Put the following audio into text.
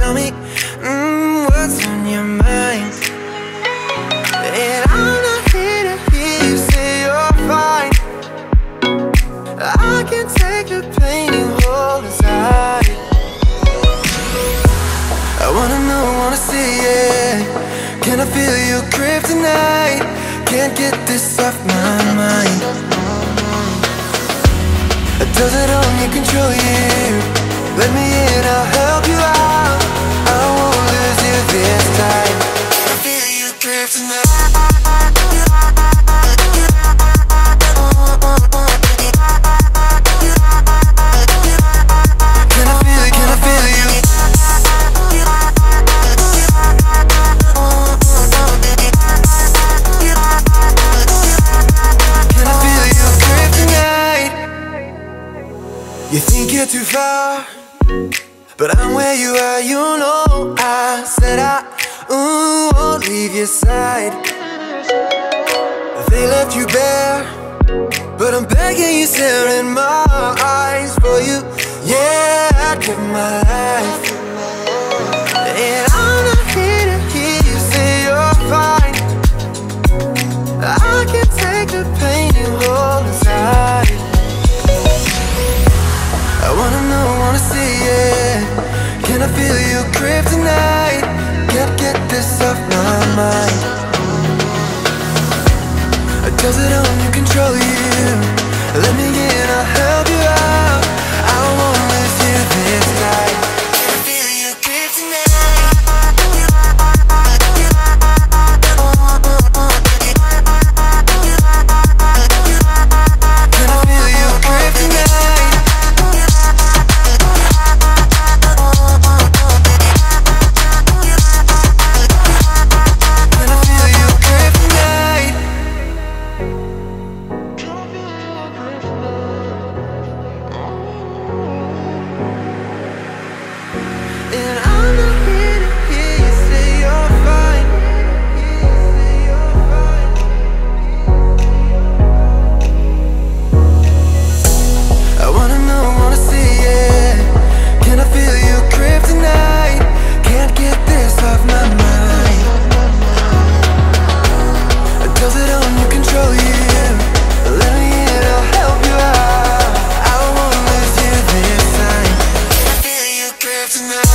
tell me what's on your mind. And I'm not here to hear you say you're fine. I can take the pain you hold inside. I wanna know, wanna see it. Can I feel your grip tonight? Can't get this off my mind. Does it only control you? Let me in, I'll help you out. I won't lose you this time. Can I feel your grip tonight? You think you're too far, but I'm where you are, you know. I said I won't leave your side. They left you bare, but I'm begging you, staring in my eyes for you. Yeah, I'd give my life. And I'm not here to hear you say you're fine. I can take the pain you hold inside. I wanna know, wanna see it. Can I feel your grip tonight? Can't get this off my mind. Does it only control you? Let me in, I'll help you out. I won't lose you this night. Can I feel your grip tonight? Tonight.